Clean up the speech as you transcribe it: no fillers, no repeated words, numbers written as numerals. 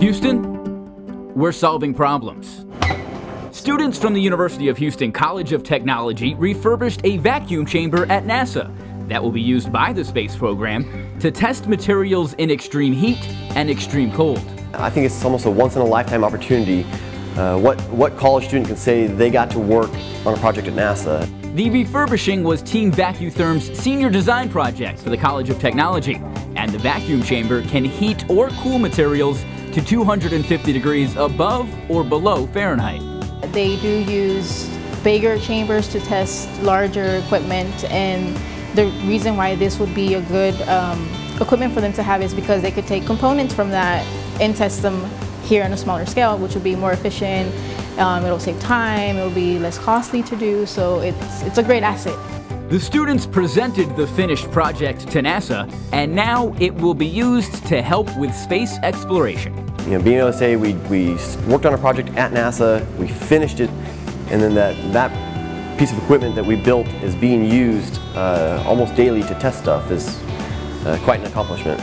Houston, we're solving problems. Students from the University of Houston College of Technology refurbished a vacuum chamber at NASA that will be used by the space program to test materials in extreme heat and extreme cold. I think it's almost a once-in-a-lifetime opportunity. What college student can say they got to work on a project at NASA? The refurbishing was Team VacuTherm's senior design project for the College of Technology, and the vacuum chamber can heat or cool materials to 250 degrees above or below Fahrenheit. They do use bigger chambers to test larger equipment, and the reason why this would be a good equipment for them to have is because they could take components from that and test them here on a smaller scale, which would be more efficient. It'll save time, it'll be less costly to do, so it's a great asset. The students presented the finished project to NASA, and now it will be used to help with space exploration. You know, being able to say we worked on a project at NASA, we finished it, and then that piece of equipment that we built is being used almost daily to test stuff is quite an accomplishment.